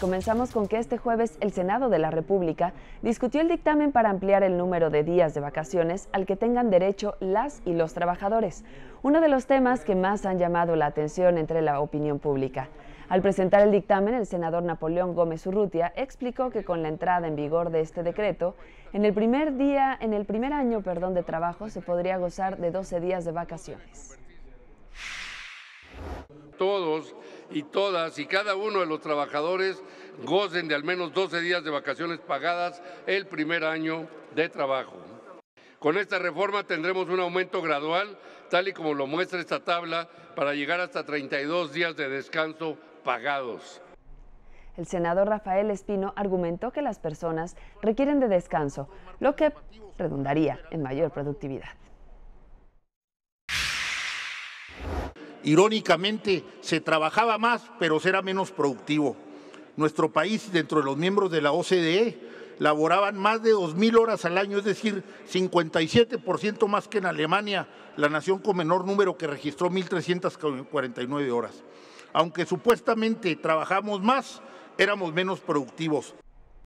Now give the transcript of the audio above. Comenzamos con que este jueves el Senado de la República discutió el dictamen para ampliar el número de días de vacaciones al que tengan derecho las y los trabajadores, uno de los temas que más han llamado la atención entre la opinión pública. Al presentar el dictamen, el senador Napoleón Gómez Urrutia explicó que con la entrada en vigor de este decreto, en el primer año de trabajo se podría gozar de 12 días de vacaciones. Todos y todas y cada uno de los trabajadores gocen de al menos 12 días de vacaciones pagadas el primer año de trabajo. Con esta reforma tendremos un aumento gradual, tal y como lo muestra esta tabla, para llegar hasta 32 días de descanso pagados. El senador Rafael Espino argumentó que las personas requieren de descanso, lo que redundaría en mayor productividad. Irónicamente, se trabajaba más, pero se era menos productivo. Nuestro país, dentro de los miembros de la OCDE, laboraban más de 2.000 horas al año, es decir, 57% más que en Alemania, la nación con menor número, que registró 1.349 horas. Aunque supuestamente trabajamos más, éramos menos productivos.